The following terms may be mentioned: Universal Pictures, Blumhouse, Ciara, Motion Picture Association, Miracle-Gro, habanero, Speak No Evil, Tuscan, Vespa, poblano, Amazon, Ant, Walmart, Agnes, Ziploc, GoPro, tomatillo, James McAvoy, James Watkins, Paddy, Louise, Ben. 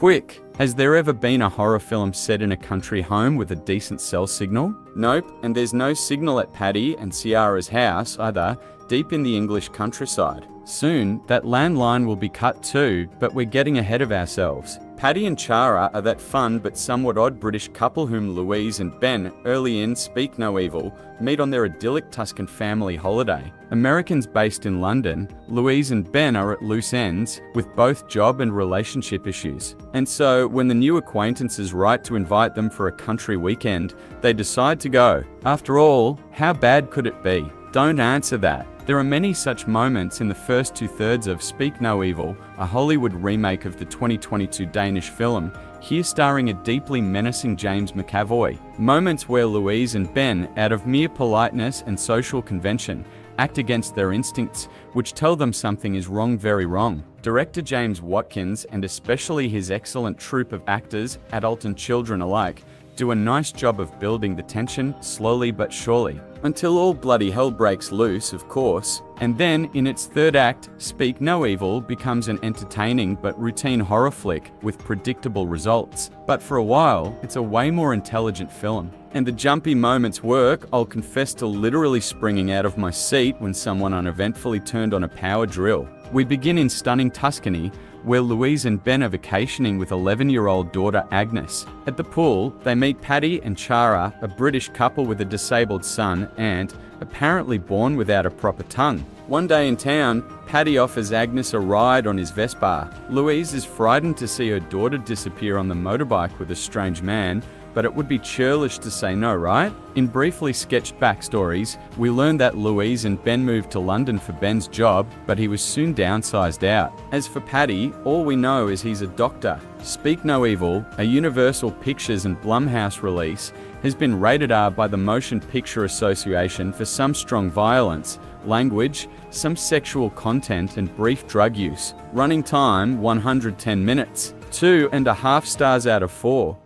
Quick! Has there ever been a horror film set in a country home with a decent cell signal? Nope, and there's no signal at Paddy and Ciara's house either, deep in the English countryside. Soon, that landline will be cut too, but we're getting ahead of ourselves. Paddy and Ciara are that fun but somewhat odd British couple whom Louise and Ben, early in Speak No Evil, meet on their idyllic Tuscan family holiday. Americans based in London, Louise and Ben are at loose ends, with both job and relationship issues. And so, when the new acquaintances write to invite them for a country weekend, they decide to go. After all, how bad could it be? Don't answer that. There are many such moments in the first two-thirds of Speak No Evil, a Hollywood remake of the 2022 Danish film, here starring a deeply menacing James McAvoy. Moments where Louise and Ben, out of mere politeness and social convention, act against their instincts, which tell them something is wrong, very wrong. Director James Watkins, and especially his excellent troupe of actors, adult and children alike, do a nice job of building the tension, slowly but surely. Until all bloody hell breaks loose, of course. And then, in its third act, Speak No Evil becomes an entertaining but routine horror flick with predictable results. But for a while, it's a way more intelligent film. And the jumpy moments work. I'll confess to literally springing out of my seat when someone uneventfully turned on a power drill. We begin in stunning Tuscany, where Louise and Ben are vacationing with 11-year-old daughter Agnes. At the pool, they meet Paddy and Ciara, a British couple with a disabled son, Ant, apparently born without a proper tongue. One day in town, Paddy offers Agnes a ride on his Vespa. Louise is frightened to see her daughter disappear on the motorbike with a strange man, but it would be churlish to say no, right? In briefly sketched backstories, we learn that Louise and Ben moved to London for Ben's job, but he was soon downsized out. As for Paddy, all we know is he's a doctor. Speak No Evil, a Universal Pictures and Blumhouse release, has been rated R by the Motion Picture Association for some strong violence, language, some sexual content and brief drug use. Running time, 110 minutes, 2.5 stars out of 4.